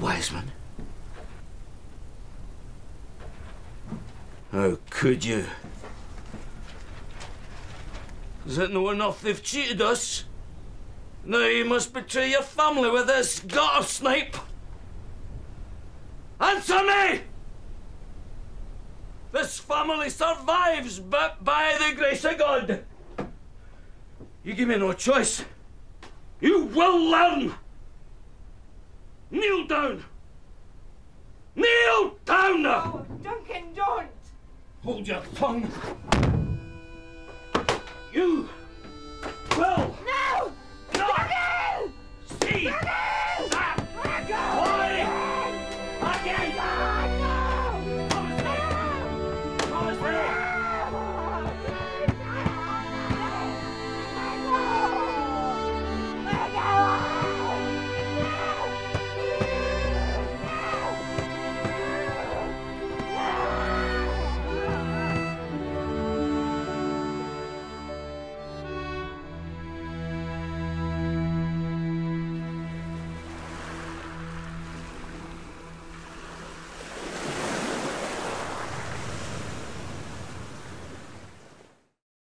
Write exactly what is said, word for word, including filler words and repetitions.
wise man. How could you? Is it no enough they've cheated us? Now you must betray your family with this gutter snipe. Answer me! This family survives but by the grace of God. You give me no choice. You will learn. Kneel down. Kneel down now. Oh, Duncan, don't. Hold your tongue. You will. No. Not. No. See. No.